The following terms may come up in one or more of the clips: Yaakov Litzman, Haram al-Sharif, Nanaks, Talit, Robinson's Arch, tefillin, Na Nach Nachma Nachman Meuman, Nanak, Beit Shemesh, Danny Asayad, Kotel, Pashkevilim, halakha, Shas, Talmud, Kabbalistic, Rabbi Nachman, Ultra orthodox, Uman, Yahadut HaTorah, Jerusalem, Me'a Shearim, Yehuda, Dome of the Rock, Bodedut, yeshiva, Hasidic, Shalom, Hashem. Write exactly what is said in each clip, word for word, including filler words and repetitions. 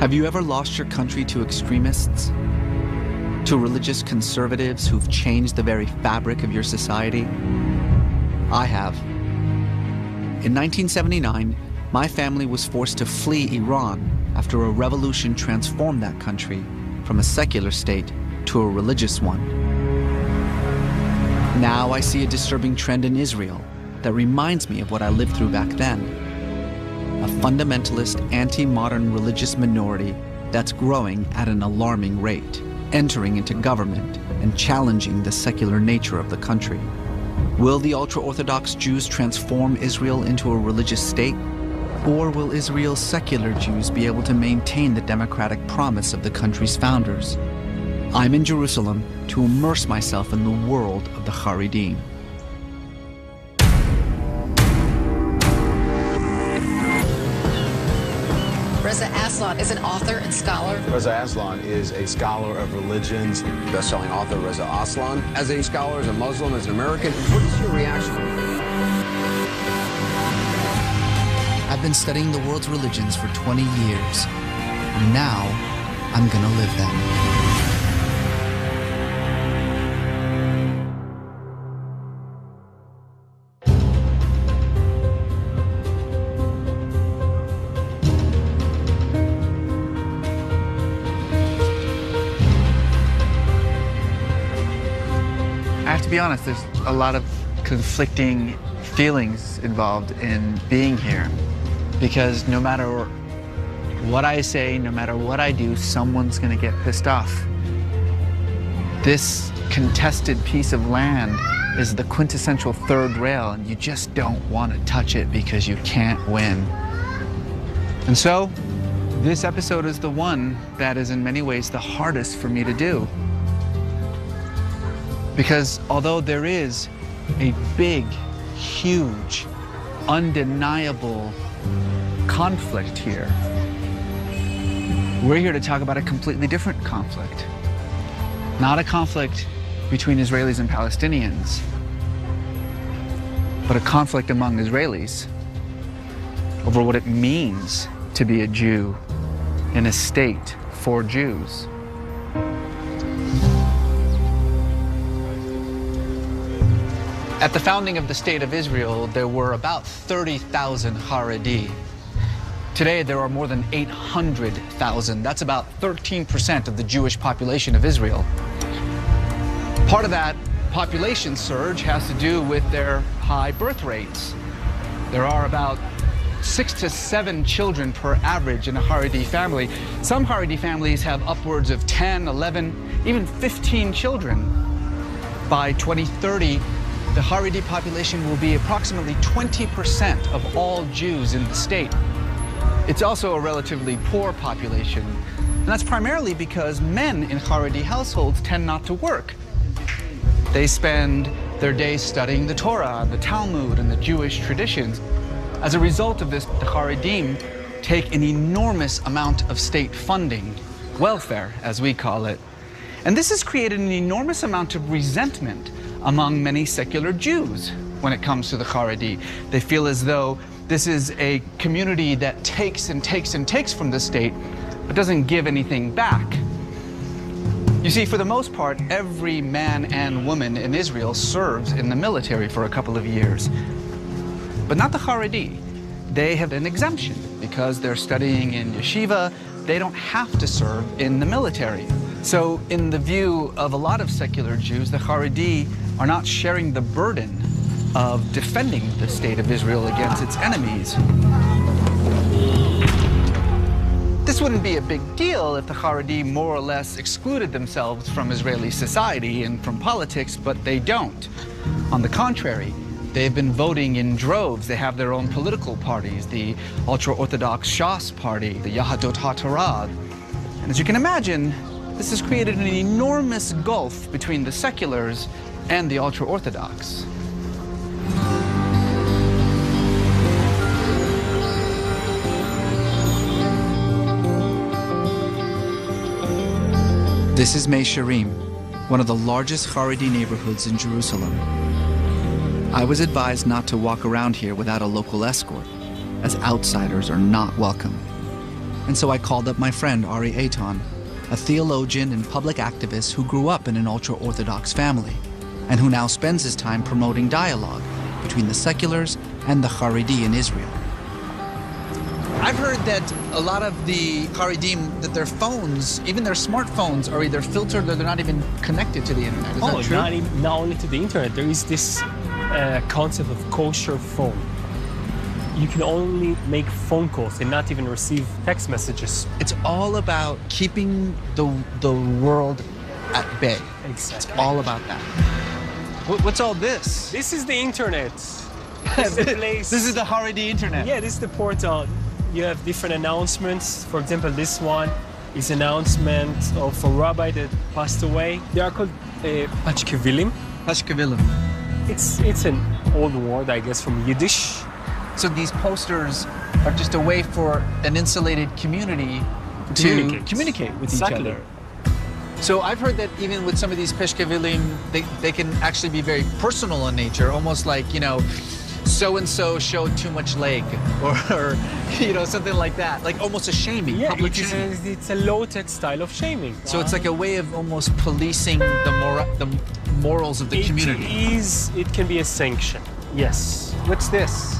Have you ever lost your country to extremists? To religious conservatives who've changed the very fabric of your society? I have. In nineteen seventy-nine, my family was forced to flee Iran after a revolution transformed that country from a secular state to a religious one. Now I see a disturbing trend in Israel that reminds me of what I lived through back then. A fundamentalist, anti-modern religious minority that's growing at an alarming rate, entering into government and challenging the secular nature of the country. Will the ultra-Orthodox Jews transform Israel into a religious state? Or will Israel's secular Jews be able to maintain the democratic promise of the country's founders? I'm in Jerusalem to immerse myself in the world of the Haredim. Reza Aslan is an author and scholar. Reza Aslan is a scholar of religions. Best-selling author Reza Aslan. As a scholar, as a Muslim, as an American, what is your reaction? I've been studying the world's religions for twenty years. And now, I'm going to live them. To be honest, there's a lot of conflicting feelings involved in being here, because no matter what I say, no matter what I do, someone's going to get pissed off. This contested piece of land is the quintessential third rail, and you just don't want to touch it because you can't win. And so, this episode is the one that is in many ways the hardest for me to do. Because although there is a big, huge, undeniable conflict here, we're here to talk about a completely different conflict. Not a conflict between Israelis and Palestinians, but a conflict among Israelis over what it means to be a Jew in a state for Jews. At the founding of the State of Israel, there were about thirty thousand Haredi. Today, there are more than eight hundred thousand. That's about thirteen percent of the Jewish population of Israel. Part of that population surge has to do with their high birth rates. There are about six to seven children per average in a Haredi family. Some Haredi families have upwards of ten, eleven, even fifteen children. By twenty thirty, the Haredi population will be approximately twenty percent of all Jews in the state. It's also a relatively poor population, and that's primarily because men in Haredi households tend not to work. They spend their days studying the Torah, the Talmud, and the Jewish traditions. As a result of this, the Haredim take an enormous amount of state funding, welfare, as we call it. And this has created an enormous amount of resentment among many secular Jews when it comes to the Haredi. They feel as though this is a community that takes and takes and takes from the state, but doesn't give anything back. You see, for the most part, every man and woman in Israel serves in the military for a couple of years. But not the Haredi. They have an exemption because they're studying in yeshiva. They don't have to serve in the military. So, in the view of a lot of secular Jews, the Haredi are not sharing the burden of defending the state of Israel against its enemies. This wouldn't be a big deal if the Haredi more or less excluded themselves from Israeli society and from politics, but they don't. On the contrary, they've been voting in droves. They have their own political parties, the ultra-Orthodox Shas party, the Yahadut HaTorah. And as you can imagine, this has created an enormous gulf between the seculars and the ultra-Orthodox. This is Me'a Shearim, one of the largest Haredi neighborhoods in Jerusalem. I was advised not to walk around here without a local escort, as outsiders are not welcome. and so I called up my friend Ari Eitan, a theologian and public activist who grew up in an ultra-Orthodox family, and who now spends his time promoting dialogue between the seculars and the Haredi in Israel. I've heard that a lot of the Haredim, that their phones, even their smartphones, are either filtered or they're not even connected to the internet. Is oh, that true? Not, even, not only to the internet. There is this uh, concept of kosher phone. You can only make phone calls and not even receive text messages. It's all about keeping the, the world at bay. Exactly. It's all about that. What, what's all this? This is the internet. This is the place. This is the Haredi internet. Yeah, this is the portal. You have different announcements. For example, this one is announcement of a rabbi that passed away. They are called uh, Pashkevilim. Pashkevilim. It's, it's an old word, I guess, from Yiddish. So these posters are just a way for an insulated community to communicate, communicate with exactly. each other. So I've heard that even with some of these Peshkevilim, they, they can actually be very personal in nature, almost like, you know, so-and-so showed too much leg, or, or, you know, something like that. Like almost a shaming. Yeah, public it is, it's a low-tech style of shaming. So wow. It's like a way of almost policing the, mora the morals of the it community. It is, it can be a sanction, yes. What's this?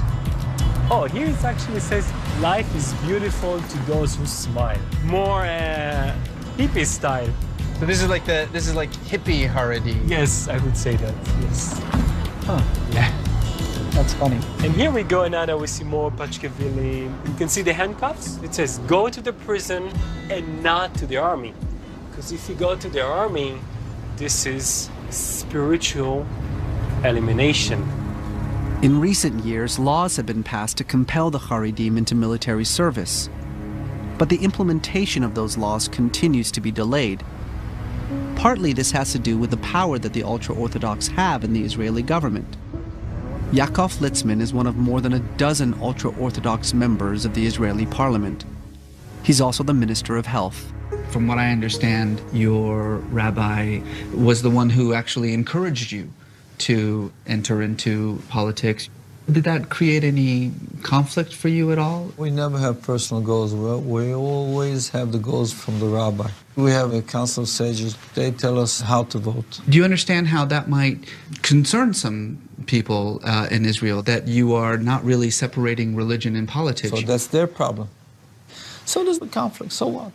Oh, here it actually says, life is beautiful to those who smile. More uh, hippie style. So this is like the this is like hippie Haredi. Yes, I would say that. Yes. Huh. Yeah. That's funny. And here we go, Anada. We see more Pashkevilim. You can see the handcuffs. It says go to the prison and not to the army, because if you go to the army, this is spiritual elimination. In recent years, laws have been passed to compel the Haredim into military service, but the implementation of those laws continues to be delayed. Partly this has to do with the power that the ultra-Orthodox have in the Israeli government. Yaakov Litzman is one of more than a dozen ultra-Orthodox members of the Israeli parliament. He's also the Minister of Health. From what I understand, your rabbi was the one who actually encouraged you to enter into politics. Did that create any conflict for you at all? We never have personal goals. We always have the goals from the rabbi. We have a council of sages. They tell us how to vote. Do you understand how that might concern some people uh, in Israel, that you are not really separating religion and politics? So that's their problem. So does the conflict. So what?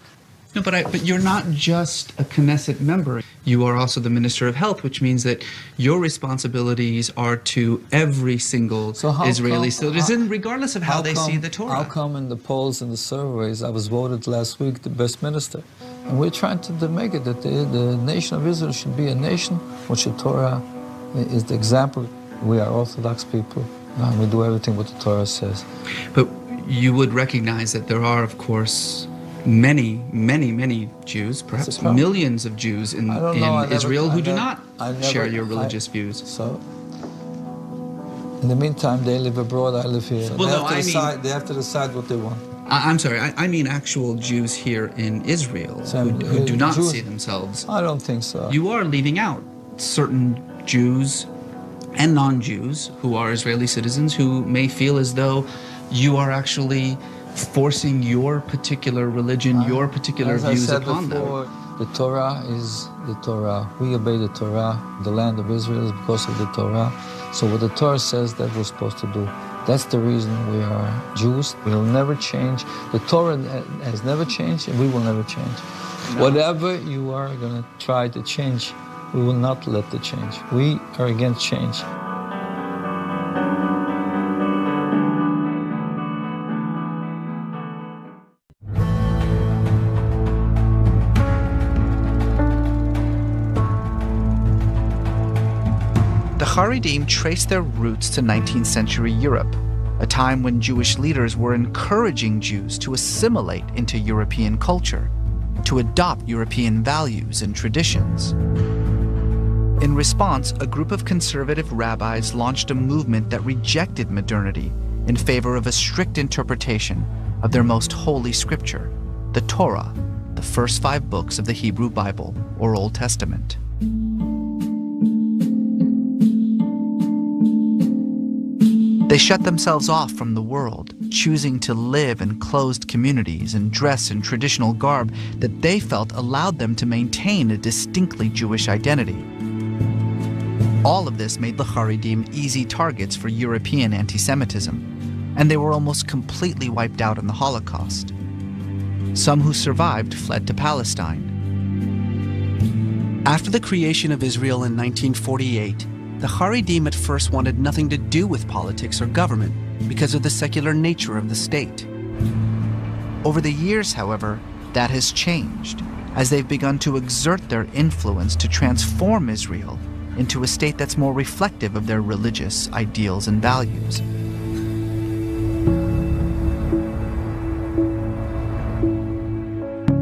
No, but, I, but you're not just a Knesset member. You are also the Minister of Health, which means that your responsibilities are to every single so Israeli citizen, regardless of how, how they come, see the Torah. How come in the polls and the surveys, I was voted last week the best minister? And we're trying to make it that the, the nation of Israel should be a nation which the Torah is the example. We are Orthodox people, and we do everything what the Torah says. But you would recognize that there are, of course, many, many, many Jews, perhaps millions of Jews in, know, in Israel never, who never, do not never, share your religious I, views. So, in the meantime, they live abroad, I live here. Well, they, no, have I decide, mean, they have to decide what they want. I, I'm sorry, I, I mean actual Jews here in Israel so, who, who uh, do not Jews, see themselves. I don't think so. You are leaving out certain Jews and non-Jews who are Israeli citizens who may feel as though you are actually forcing your particular religion, uh, your particular views upon before, them. The Torah is the Torah. We obey the Torah. The land of Israel is because of the Torah. So what the Torah says, that we're supposed to do. That's the reason we are Jews. We'll never change. The Torah has never changed, and we will never change. No. Whatever you are going to try to change, we will not let the change. We are against change. Haredim traced their roots to nineteenth century Europe, a time when Jewish leaders were encouraging Jews to assimilate into European culture, to adopt European values and traditions. In response, a group of conservative rabbis launched a movement that rejected modernity in favor of a strict interpretation of their most holy scripture, the Torah, the first five books of the Hebrew Bible or Old Testament. They shut themselves off from the world, choosing to live in closed communities and dress in traditional garb that they felt allowed them to maintain a distinctly Jewish identity. All of this made the Haredim easy targets for European anti-Semitism, and they were almost completely wiped out in the Holocaust. Some who survived fled to Palestine. After the creation of Israel in nineteen forty-eight, the Haredim at first wanted nothing to do with politics or government because of the secular nature of the state. Over the years, however, that has changed, as they've begun to exert their influence to transform Israel into a state that's more reflective of their religious ideals and values.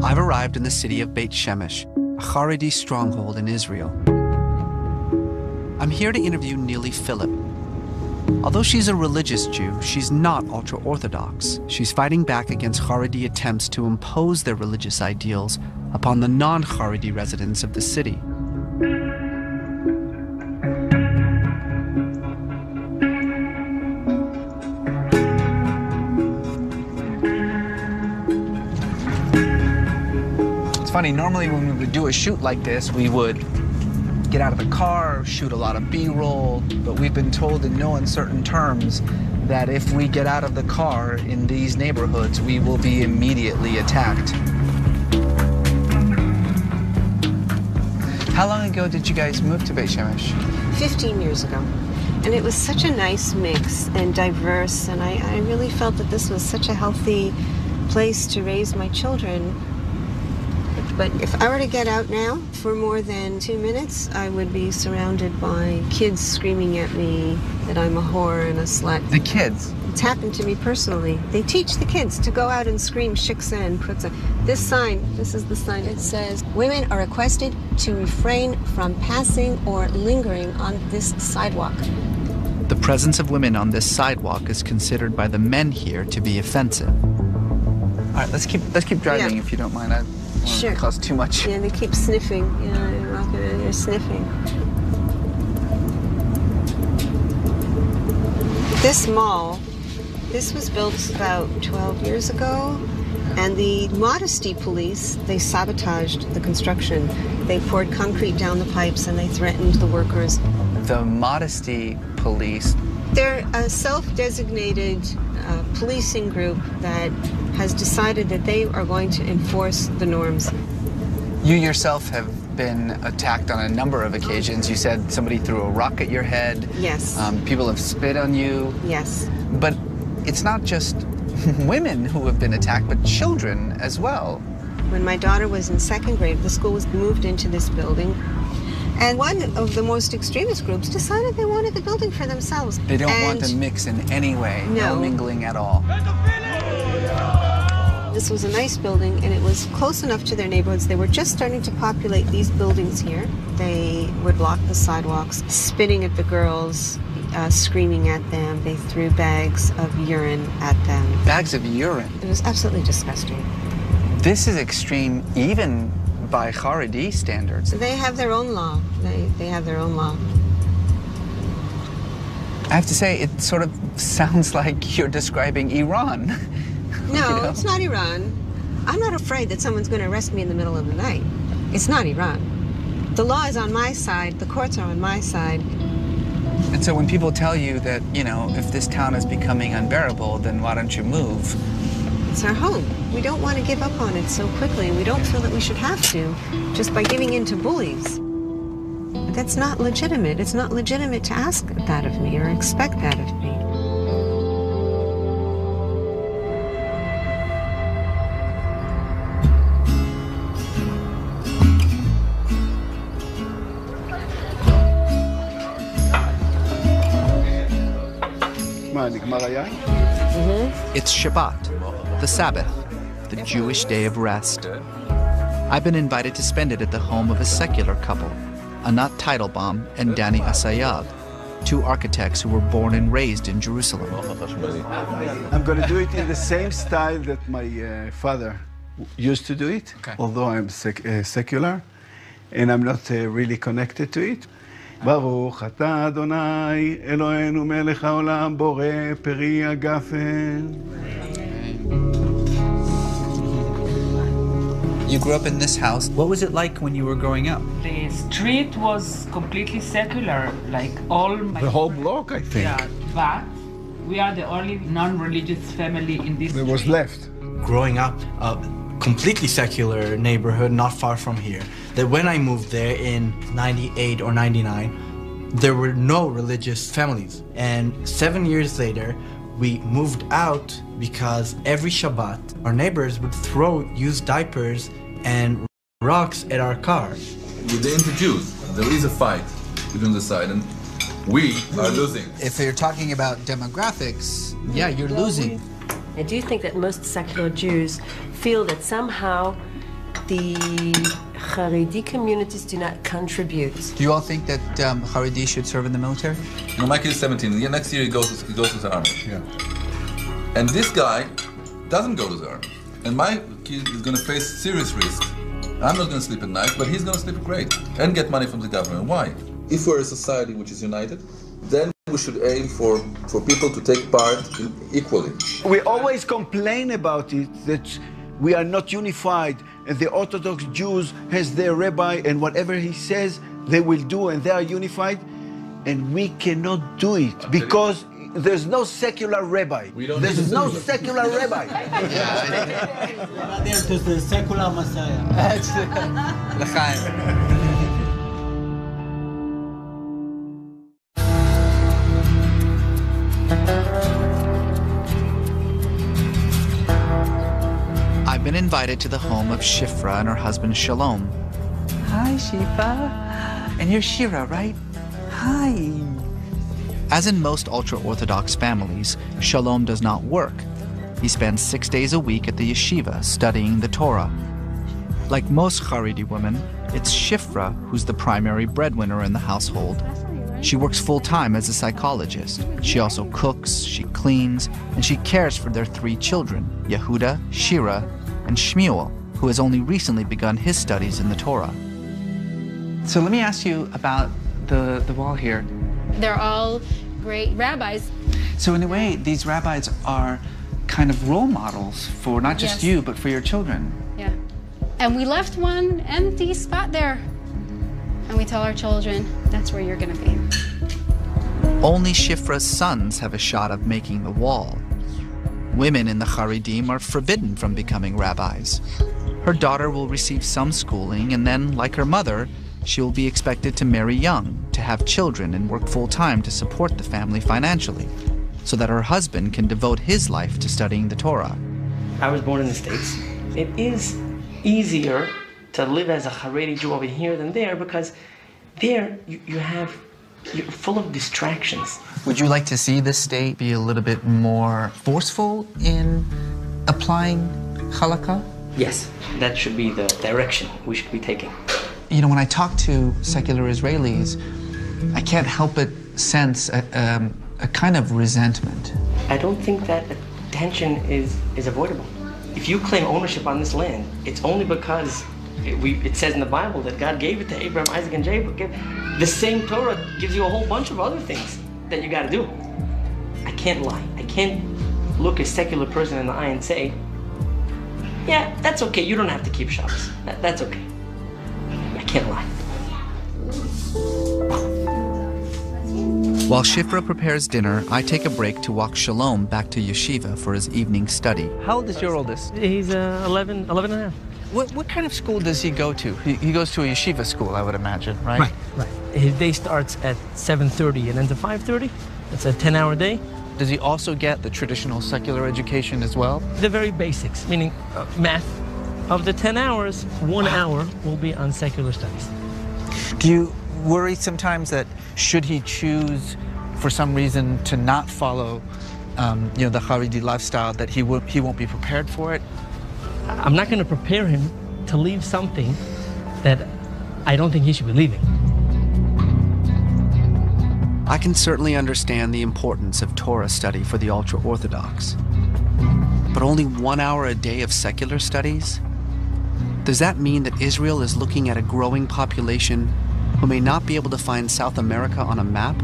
I've arrived in the city of Beit Shemesh, a Haredi stronghold in Israel. I'm here to interview Neely Philip. Although she's a religious Jew, she's not ultra-Orthodox. She's fighting back against Haredi attempts to impose their religious ideals upon the non-Haredi residents of the city. It's funny, normally when we would do a shoot like this, we would get out of the car, shoot a lot of B-roll, but we've been told in no uncertain terms that if we get out of the car in these neighborhoods, we will be immediately attacked. How long ago did you guys move to Beit Shemesh? fifteen years ago. And it was such a nice mix and diverse, and I, I really felt that this was such a healthy place to raise my children. But if I were to get out now for more than two minutes, I would be surrounded by kids screaming at me that I'm a whore and a slut. The kids? It's happened to me personally. They teach the kids to go out and scream shiksa and prutza. This sign, this is the sign, it says, women are requested to refrain from passing or lingering on this sidewalk. The presence of women on this sidewalk is considered by the men here to be offensive. All right, let's keep, let's keep driving, yeah. If you don't mind. I Sure. It costs too much. Yeah, they keep sniffing. You know, they're walking around, they're sniffing. This mall, this was built about twelve years ago, and the modesty police, they sabotaged the construction. They poured concrete down the pipes and they threatened the workers. The modesty police? They're a self-designated uh, policing group that has decided that they are going to enforce the norms. You yourself have been attacked on a number of occasions. You said somebody threw a rock at your head. Yes. Um, people have spit on you. Yes. But it's not just women who have been attacked, but children as well. When my daughter was in second grade, the school was moved into this building. And one of the most extremist groups decided they wanted the building for themselves. They don't and want to mix in any way, no, no mingling at all. This was a nice building, and it was close enough to their neighborhoods. They were just starting to populate these buildings here. They would block the sidewalks, spitting at the girls, uh, screaming at them. They threw bags of urine at them. Bags of urine? It was absolutely disgusting. This is extreme even by Haredi standards. They have their own law. They, they have their own law. I have to say, it sort of sounds like you're describing Iran. No, you know? It's not Iran. I'm not afraid that someone's going to arrest me in the middle of the night. It's not Iran. The law is on my side. The courts are on my side. And so when people tell you that, you know, if this town is becoming unbearable, then why don't you move? It's our home. We don't want to give up on it so quickly, and we don't feel that we should have to just by giving in to bullies. But that's not legitimate. It's not legitimate to ask that of me or expect that of me. Mm-hmm. It's Shabbat, the Sabbath, the Jewish day of rest. I've been invited to spend it at the home of a secular couple, Anat Teitelbaum and Danny Asayad, two architects who were born and raised in Jerusalem. I'm going to do it in the same style that my uh, father used to do it, okay. Although I'm sec uh, secular and I'm not uh, really connected to it. ברוך אתה אדוני אלוהינו מלך העולם בורא פרי הגפן. You grew up in this house. What was it like when you were growing up? The street was completely secular, like all my... The whole block, I think. Yeah, but we are the only non-religious family in this street. It was left. Growing up, a completely secular neighborhood not far from here, that when I moved there in ninety-eight or ninety-nine, there were no religious families. And seven years later, we moved out because every Shabbat, our neighbors would throw used diapers and rocks at our car. With the inter-Jews, there is a fight between the side, and we are losing. If you're talking about demographics, yeah, you're losing. I do think that most secular Jews feel that somehow the Haredi communities do not contribute. Do you all think that um, Haredi should serve in the military? No, my kid is seventeen. Yeah, next year he goes to, he goes to the army. Yeah. And this guy doesn't go to the army. And my kid is going to face serious risk. I'm not going to sleep at night, but he's going to sleep great and get money from the government. Why? If we're a society which is united, then we should aim for, for people to take part equally. We always complain about it, that we are not unified, and the Orthodox Jews has their rabbi, and whatever he says, they will do, and they are unified, and we cannot do it, because there's no secular rabbi. There's no secular rabbi. There's the secular Messiah. Invited to the home of Shifra and her husband Shalom. Hi, Shifra. And you're Shira, right? Hi. As in most ultra-Orthodox families, Shalom does not work. He spends six days a week at the yeshiva studying the Torah. Like most Haredi women, it's Shifra who's the primary breadwinner in the household. She works full-time as a psychologist. She also cooks, she cleans, and she cares for their three children, Yehuda, Shira, and Shmuel, who has only recently begun his studies in the Torah. So let me ask you about the, the wall here. They're all great rabbis. So in a way, these rabbis are kind of role models for not just yes. you, but for your children. Yeah. And we left one empty spot there. And we tell our children, that's where you're going to be. Only Shifra's sons have a shot of making the wall. Women in the Haredim are forbidden from becoming rabbis. Her daughter will receive some schooling, and then, like her mother, she will be expected to marry young, to have children, and work full-time to support the family financially, so that her husband can devote his life to studying the Torah. I was born in the States. It is easier to live as a Haredi Jew over here than there, because there you, you have You're full of distractions. Would you like to see the state be a little bit more forceful in applying halakha? Yes, that should be the direction we should be taking. You know, when I talk to secular Israelis, I can't help but sense a, um, a kind of resentment. I don't think that tension is, is avoidable. If you claim ownership on this land, it's only because It, we, it says in the Bible that God gave it to Abraham, Isaac, and Jacob. The same Torah gives you a whole bunch of other things that you got to do. I can't lie. I can't look a secular person in the eye and say, yeah, that's okay. You don't have to keep Shabbos. That, that's okay. I can't lie. While Shifra prepares dinner, I take a break to walk Shalom back to yeshiva for his evening study. How old is your oldest? He's uh, eleven, eleven and a half. What, what kind of school does he go to? He, he goes to a yeshiva school, I would imagine, right? Right, right. His day starts at seven thirty and ends at five thirty. It's a ten-hour day. Does he also get the traditional secular education as well? The very basics, meaning uh, math. Of the ten hours, one wow. hour will be on secular studies. Do you worry sometimes that should he choose, for some reason, to not follow, um, you know, the Haredi lifestyle, that he won't he won't be prepared for it? I'm not going to prepare him to leave something that I don't think he should be leaving. I can certainly understand the importance of Torah study for the ultra-Orthodox. But only one hour a day of secular studies? Does that mean that Israel is looking at a growing population who may not be able to find South America on a map,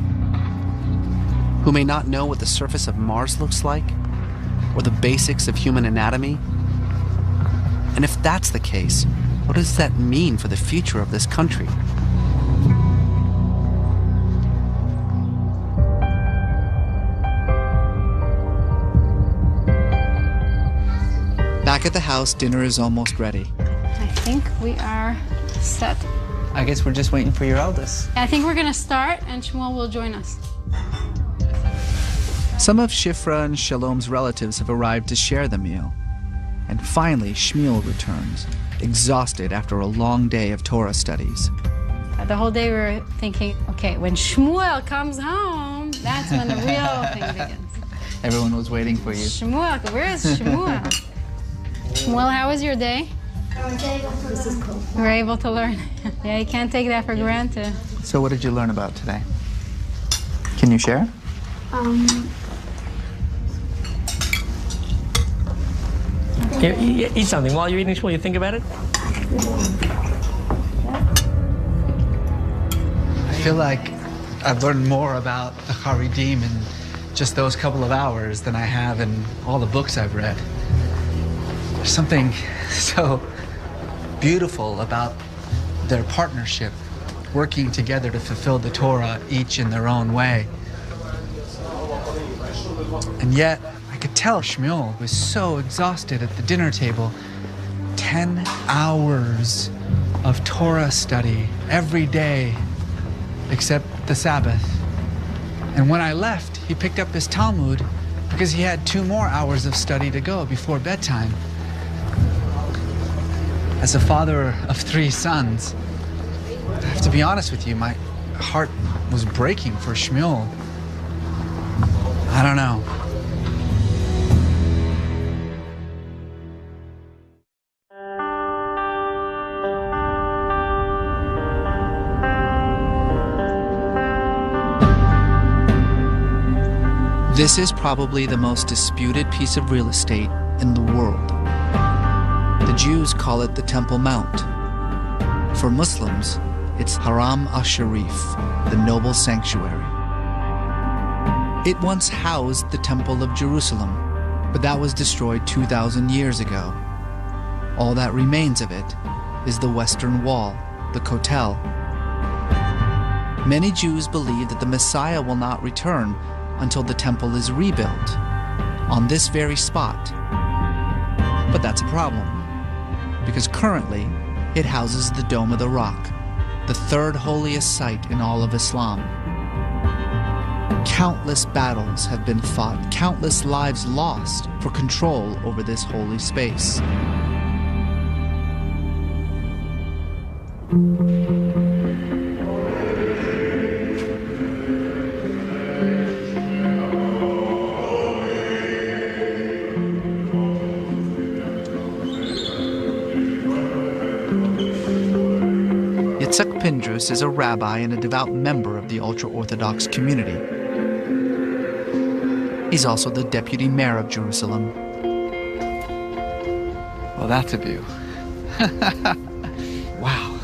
who may not know what the surface of Mars looks like, or the basics of human anatomy? And if that's the case, what does that mean for the future of this country? Back at the house, dinner is almost ready. I think we are set. I guess we're just waiting for your eldest. I think we're going to start, and Shmuel will join us. Some of Shifra and Shalom's relatives have arrived to share the meal. And finally, Shmuel returns, exhausted after a long day of Torah studies. The whole day we were thinking, okay, when Shmuel comes home, that's when the real thing begins. Everyone was waiting for you. Shmuel, where is Shmuel? Shmuel, how was your day? I was able to this is cool. We were able to learn. Yeah, you can't take that for granted. So what did you learn about today? Can you share? Um... You, you eat something. While you're eating, will you think about it? I feel like I've learned more about the Haredim in just those couple of hours than I have in all the books I've read. There's something so beautiful about their partnership, working together to fulfill the Torah, each in their own way. And yet, I could tell Shmuel was so exhausted at the dinner table. Ten hours of Torah study every day, except the Sabbath. And when I left, he picked up his Talmud because he had two more hours of study to go before bedtime. As a father of three sons, I have to be honest with you, my heart was breaking for Shmuel. I don't know. This is probably the most disputed piece of real estate in the world. The Jews call it the Temple Mount. For Muslims, it's Haram al-Sharif, the noble sanctuary. It once housed the Temple of Jerusalem, but that was destroyed two thousand years ago. All that remains of it is the Western Wall, the Kotel. Many Jews believe that the Messiah will not return until the temple is rebuilt, on this very spot. But that's a problem, because currently it houses the Dome of the Rock, the third holiest site in all of Islam. Countless battles have been fought, countless lives lost for control over this holy space. Pindris is a rabbi and a devout member of the ultra-Orthodox community. He's also the deputy mayor of Jerusalem. Well, that's a view. Wow.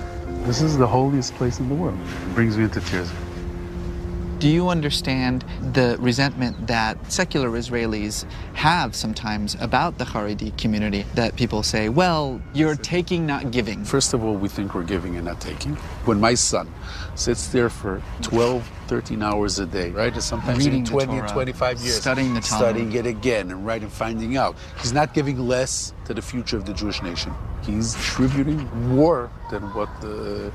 This is the holiest place in the world. It brings me to tears. Do you understand the resentment that secular Israelis have sometimes about the Haredi community, that people say, well, you're taking, not giving? First of all, we think we're giving and not taking. When my son sits there for twelve, thirteen hours a day, right, sometimes reading in twenty, twenty-five years, studying the Torah, studying it again, and right, and finding out, he's not giving less to the future of the Jewish nation. He's attributing more than what the,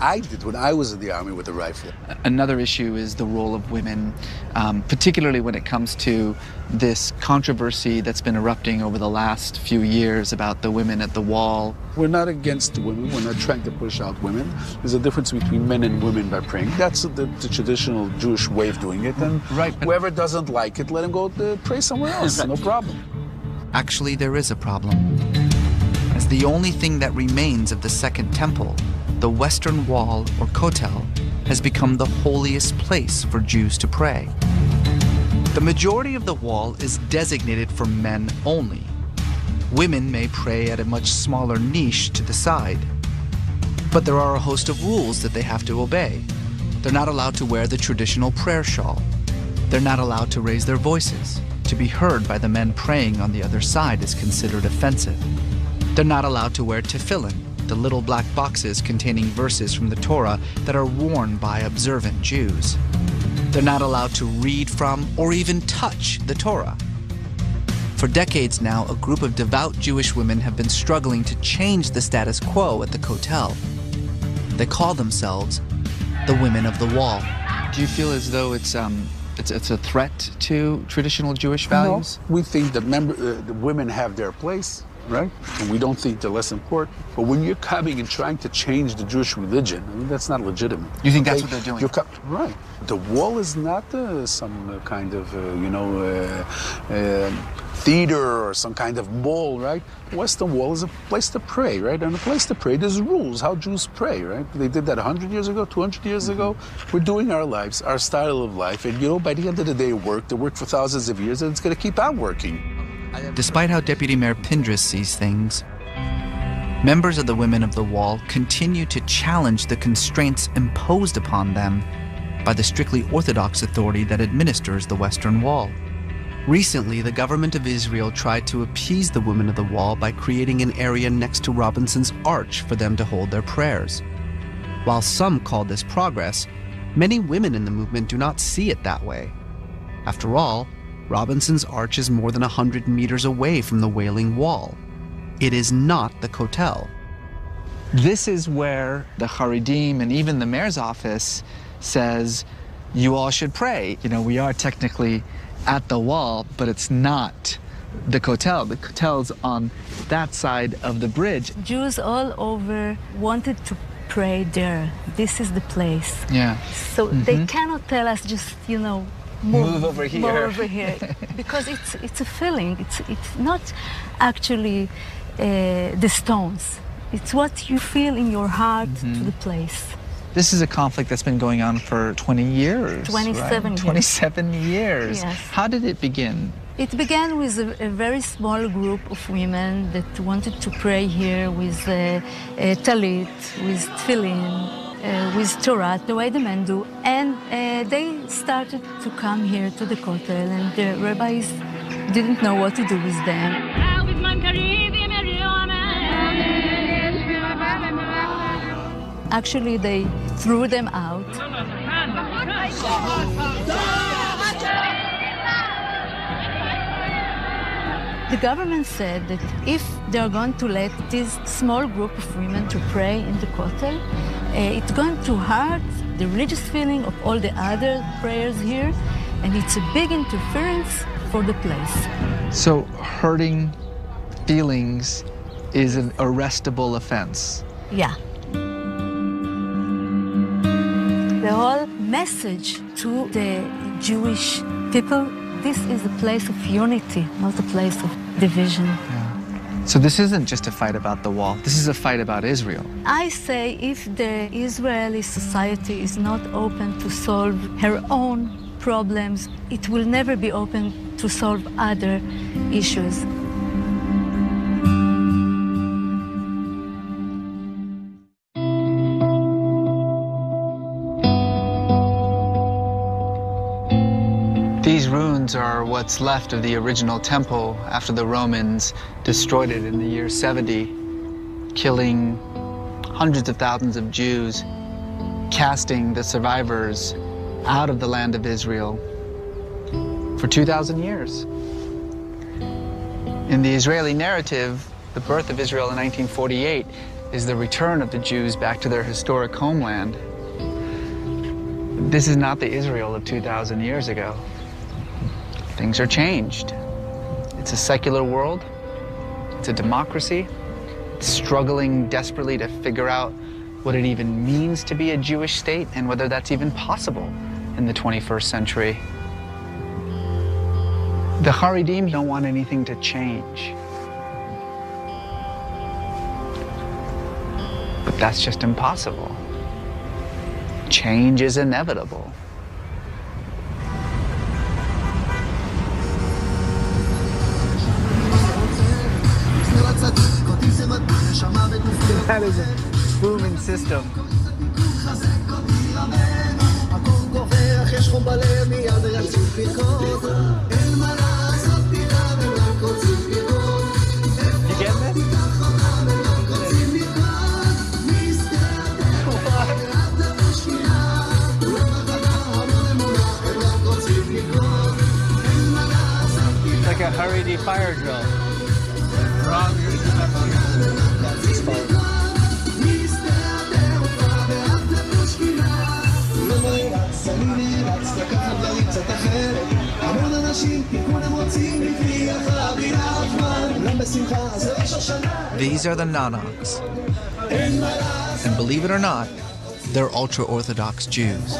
I did when I was in the army with the rifle. Another issue is the role of women, um, particularly when it comes to this controversy that's been erupting over the last few years about the women at the wall. We're not against women. We're not trying to push out women. There's a difference between men and women by praying. That's the, the traditional Jewish way of doing it. And right, whoever doesn't like it, let him go to pray somewhere else. No problem. Actually, there is a problem. As the only thing that remains of the Second Temple, the Western Wall, or Kotel, has become the holiest place for Jews to pray. The majority of the wall is designated for men only. Women may pray at a much smaller niche to the side. But there are a host of rules that they have to obey. They're not allowed to wear the traditional prayer shawl. They're not allowed to raise their voices. To be heard by the men praying on the other side is considered offensive. They're not allowed to wear tefillin, the little black boxes containing verses from the Torah that are worn by observant Jews. They're not allowed to read from or even touch the Torah. For decades now, a group of devout Jewish women have been struggling to change the status quo at the Kotel. They call themselves the Women of the Wall. Do you feel as though it's um, it's, it's a threat to traditional Jewish values? No. We think the, member, uh, the women have their place, right? And we don't think they're less important. But when you're coming and trying to change the Jewish religion, I mean, that's not legitimate. You think okay? That's what they're doing? You're co- right. The wall is not uh, some kind of, uh, you know, uh, uh, theater or some kind of mall, right? The Western Wall is a place to pray, right? And a place to pray, there's rules how Jews pray, right? They did that one hundred years ago, two hundred years mm-hmm. ago. We're doing our lives, our style of life, and you know, by the end of the day, it worked. It worked for thousands of years, and it's going to keep on working. Despite how Deputy Mayor Pindris sees things, members of the Women of the Wall continue to challenge the constraints imposed upon them by the strictly Orthodox authority that administers the Western Wall. Recently, the government of Israel tried to appease the Women of the Wall by creating an area next to Robinson's Arch for them to hold their prayers. While some call this progress, many women in the movement do not see it that way. After all, Robinson's Arch is more than one hundred meters away from the Wailing Wall. It is not the Kotel. This is where the Haredim and even the mayor's office says, you all should pray. You know, we are technically at the wall, but it's not the Kotel. The Kotel's on that side of the bridge. Jews all over wanted to pray there. This is the place. Yeah. So mm-hmm. they cannot tell us just, you know, move, move over here. Move over here. Because it's it's a feeling. It's it's not actually uh, the stones. It's what you feel in your heart mm-hmm. to the place. This is a conflict that's been going on for twenty years. twenty-seven right? years. twenty-seven years. Yes. How did it begin? It began with a, a very small group of women that wanted to pray here with uh, uh, Talit, with tefillin, uh, with Torah, the way the men do. And uh, they started to come here to the Kotel, and the rabbis didn't know what to do with them. Actually, they threw them out. The government said that if they're going to let this small group of women to pray in the Kotel, uh, it's going to hurt the religious feeling of all the other prayers here, and it's a big interference for the place. So hurting feelings is an arrestable offense? Yeah. The whole message to the Jewish people, this is a place of unity, not a place of division. Yeah. So this isn't just a fight about the wall. This is a fight about Israel. I say if the Israeli society is not open to solve her own problems, it will never be open to solve other issues. Are what's left of the original temple after the Romans destroyed it in the year seventy, killing hundreds of thousands of Jews, casting the survivors out of the land of Israel for two thousand years. In the Israeli narrative, the birth of Israel in nineteen forty-eight is the return of the Jews back to their historic homeland. This is not the Israel of two thousand years ago. Things are changed. It's a secular world. It's a democracy. It's struggling desperately to figure out what it even means to be a Jewish state and whether that's even possible in the twenty-first century. The Haredim don't want anything to change. But that's just impossible. Change is inevitable. That is it. booming system. You get this? It's like a Haredi fire drill. It's fun. These are the Nanaks. And believe it or not, they're ultra-Orthodox Jews,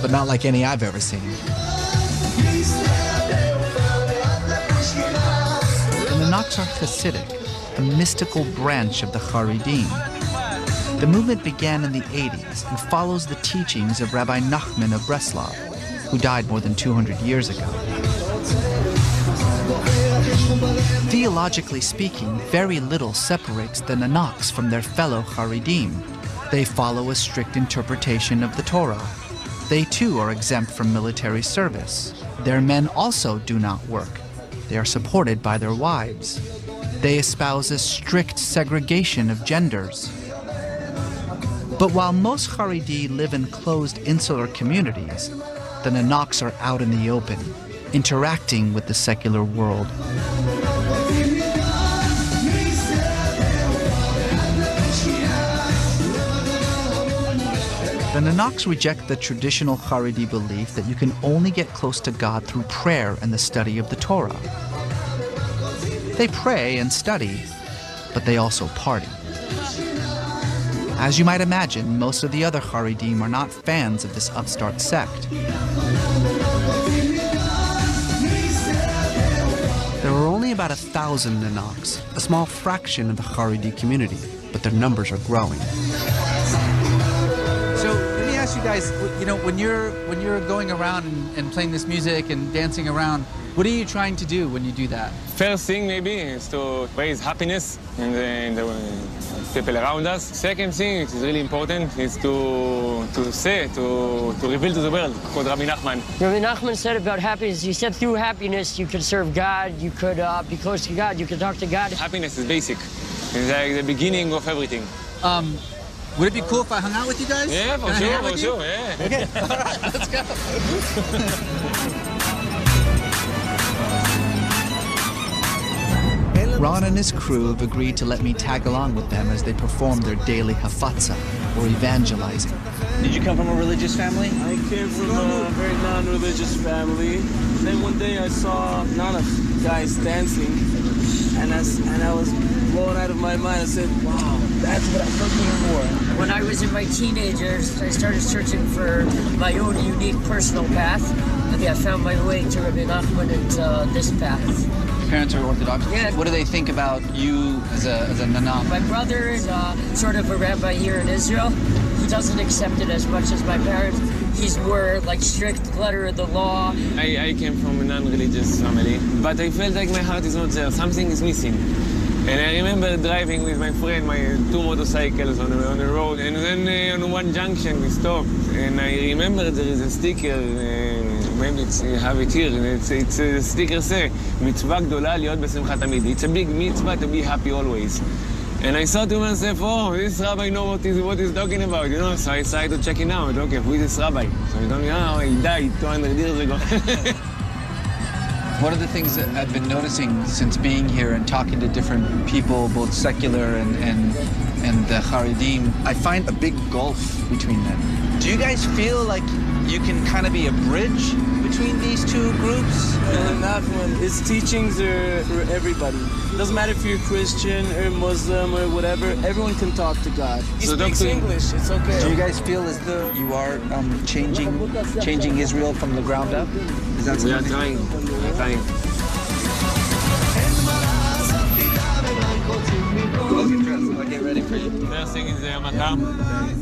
but not like any I've ever seen. And the Nanaks are Hasidic, a mystical branch of the Haredim. The movement began in the eighties and follows the teachings of Rabbi Nachman of Breslov, who died more than two hundred years ago. Theologically speaking, very little separates the Nanaks from their fellow Haredim. They follow a strict interpretation of the Torah. They too are exempt from military service. Their men also do not work. They are supported by their wives. They espouse a strict segregation of genders. But while most Haredi live in closed insular communities, the Nanaks are out in the open, interacting with the secular world. The Nanaks reject the traditional Haredi belief that you can only get close to God through prayer and the study of the Torah. They pray and study, but they also party. As you might imagine, most of the other Haredim are not fans of this upstart sect. There are only about a thousand Nanaks, a small fraction of the Haredi community, but their numbers are growing. You guys, you know, when you're when you're going around and, and playing this music and dancing around, what are you trying to do when you do that? First thing maybe is to raise happiness in the, in the people around us. Second thing, which is really important, is to to say to to reveal to the world what Rabbi Nachman. Rabbi Nachman said about happiness. He said through happiness you could serve God, you could uh, be close to God, you could talk to God. Happiness is basic. It's like the beginning of everything. Um. Would it be cool if I hung out with you guys? Yeah, for sure, for sure, yeah. Okay, all right, let's go. Ron and his crew have agreed to let me tag along with them as they perform their daily haftzah, or evangelizing. Did you come from a religious family? I came from a very non-religious family. And then one day I saw Nana guys dancing, and I, and I was blown out of my mind. I said, wow, that's what I'm looking for. When I was in my teenage years, I started searching for my own unique personal path, and I found my way to Rabbi Nachman and uh, this path. Parents are Orthodox. Yeah. What do they think about you as a, as a Nanak? My brother is uh, sort of a rabbi here in Israel. He doesn't accept it as much as my parents. He's more like strict letter of the law. I, I came from a non-religious family, but I felt like my heart is not there. Something is missing. And I remember driving with my friend, my two motorcycles on, on the road, and then uh, on one junction we stopped, and I remember there is a sticker, uh, maybe it's, you have it here, and it's, it's a sticker say, "Mitzvah gdola liot besimcha tamid." It's a big mitzvah to be happy always. And I thought to myself, oh, this rabbi knows what, what he's talking about, you know, so I decided to check it out, okay, who is this rabbi? So I don't know, oh, he died two hundred years ago. One of the things that I've been noticing since being here and talking to different people, both secular and, and, and the Haredim, I find a big gulf between them. Do you guys feel like you can kind of be a bridge between these two groups? And that one, his teachings are for everybody. It doesn't matter if you're Christian or Muslim or whatever, everyone can talk to God. He so speaks English, it's okay. Do you guys feel as though you are um, changing changing Israel from the ground up? Is that we are trying. We are trying. I'll get ready for you. First thing is the matah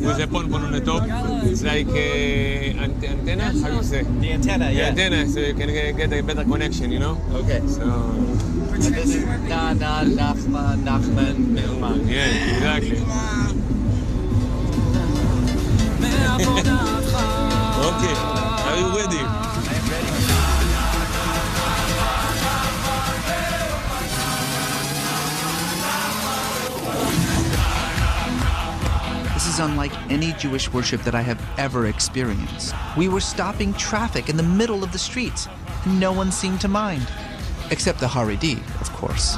with the ponpon on the top. It's like uh, ant antenna, how do you say? The antenna, yeah. The antenna, so you can get a better connection, you know? Okay. So... And this is Na Nach Nachma Nachman Meuman. Yeah, exactly. Okay, are you ready? I'm ready. This is unlike any Jewish worship that I have ever experienced. We were stopping traffic in the middle of the streets. No one seemed to mind, except the Haredim, of course.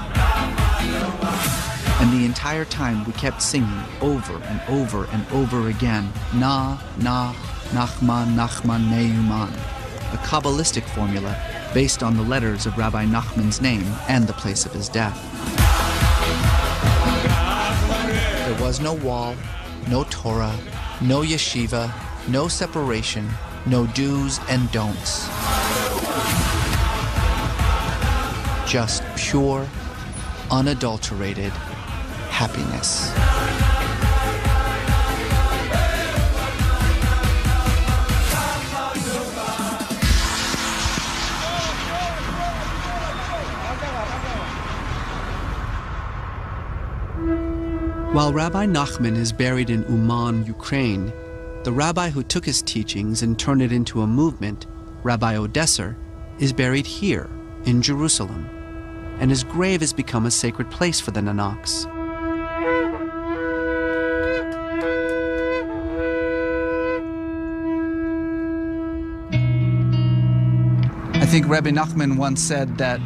And the entire time we kept singing over and over and over again, Na Nach Nachma Nachman Meuman, a Kabbalistic formula based on the letters of Rabbi Nachman's name and the place of his death. There was no wall, no Torah, no yeshiva, no separation, no do's and don'ts. Just pure, unadulterated happiness. While Rabbi Nachman is buried in Uman, Ukraine, the rabbi who took his teachings and turned it into a movement, Rabbi Odesser, is buried here, in Jerusalem, and his grave has become a sacred place for the Nanaks. I think Rabbi Nachman once said that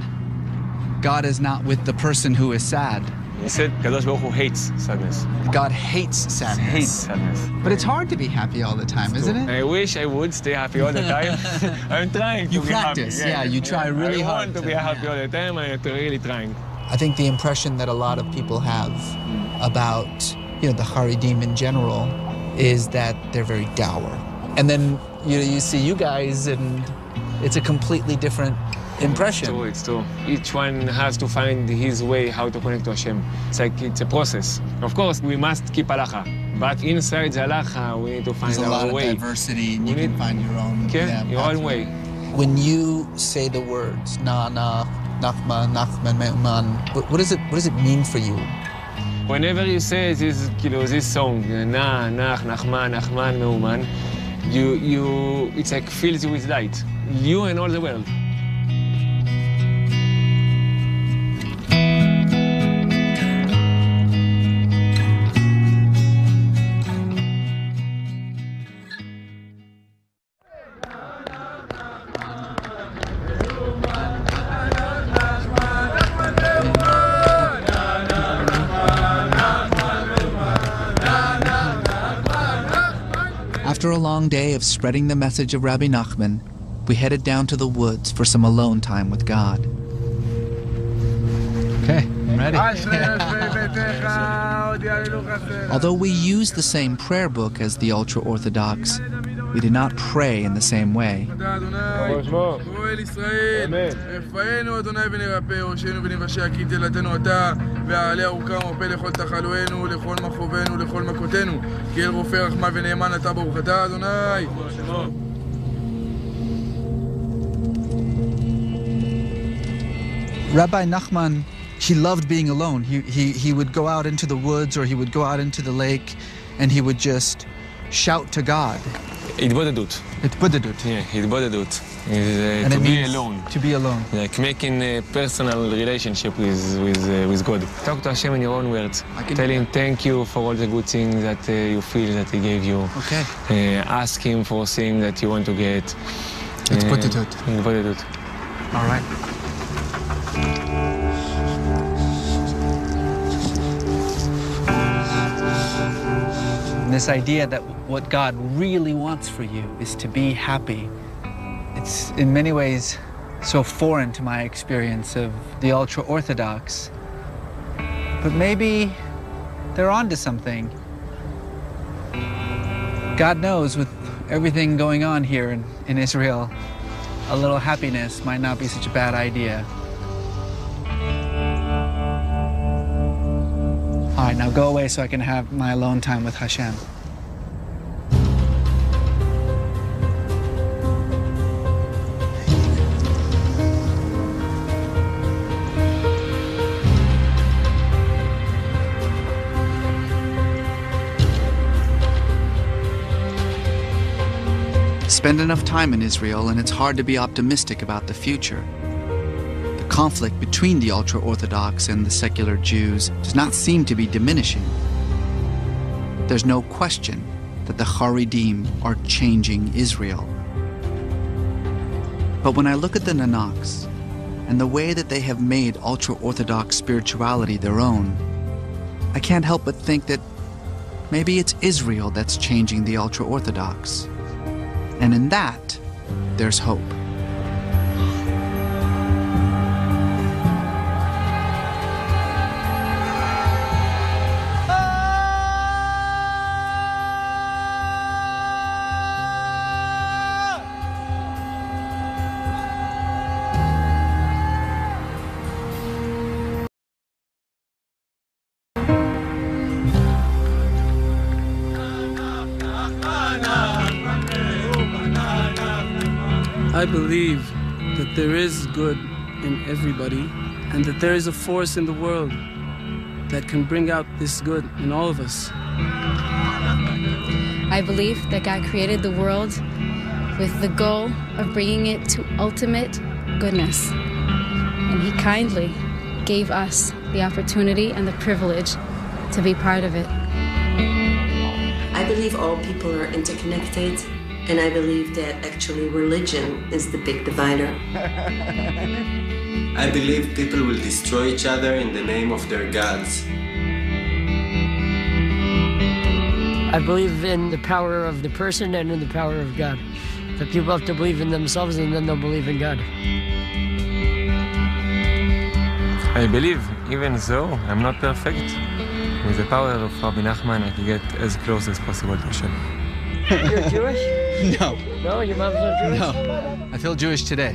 God is not with the person who is sad. He said Kadosh Baruch Hu hates sadness. God hates sadness. Hates sadness. But it's hard to be happy all the time, it's isn't true. it? I wish I would stay happy all the time. I'm trying you to practice, be happy. You yeah, practice, yeah, you try yeah. really I hard. I want to be happy yeah. all the time, I'm really trying. I think the impression that a lot of people have about, you know, the Haredim in general is that they're very dour. And then, you know, you see you guys and it's a completely different impression. It's true, it's true. Each one has to find his way how to connect to Hashem. It's like, it's a process. Of course, we must keep halakha, but inside the halakha, we need to find There's our way. There's a lot of way. diversity, and we you need, can find your own okay, yeah, your own way. When you say the words, na, na, nachma, nachman, me'uman, what, what does it, what does it mean for you? Whenever you say this, you know, this song, na, nach, nachma, nachman, me'uman, you, you, it's like fills you with light. You and all the world. After a long day of spreading the message of Rabbi Nachman, we headed down to the woods for some alone time with God. Okay, I'm ready. Although we used the same prayer book as the ultra-Orthodox, we did not pray in the same way. Rabbi Nachman, he loved being alone. He, he, he would go out into the woods or he would go out into the lake and he would just shout to God. It Bodedut. It Bodedut. Yeah, it Bodedut. Uh, to it be alone. To be alone. Like making a personal relationship with, with, uh, with God. Talk to Hashem in your own words. Tell Him thank you for all the good things that uh, you feel that He gave you. Okay. Uh, ask Him for things that you want to get. It's Bodedut. It's Bodedut. All right. This idea that what God really wants for you is to be happy. It's in many ways so foreign to my experience of the ultra-Orthodox. But maybe they're onto something. God knows with everything going on here in, in Israel, a little happiness might not be such a bad idea. All right, now go away so I can have my alone time with Hashem. spend enough time in Israel and it's hard to be optimistic about the future. The conflict between the ultra-Orthodox and the secular Jews does not seem to be diminishing. There's no question that the Haredim are changing Israel. But when I look at the Nanaks and the way that they have made ultra-Orthodox spirituality their own, I can't help but think that maybe it's Israel that's changing the ultra-Orthodox. And in that, there's hope. I believe that there is good in everybody and that there is a force in the world that can bring out this good in all of us. I believe that God created the world with the goal of bringing it to ultimate goodness. And He kindly gave us the opportunity and the privilege to be part of it. I believe all people are interconnected. And I believe that actually religion is the big divider. I believe people will destroy each other in the name of their gods. I believe in the power of the person and in the power of God. That people have to believe in themselves and then they'll believe in God. I believe, even though I'm not perfect, with the power of Rabbi Nachman I can get as close as possible to Hashem. You're Jewish? No. No, your mom's not Jewish? No. I feel Jewish today.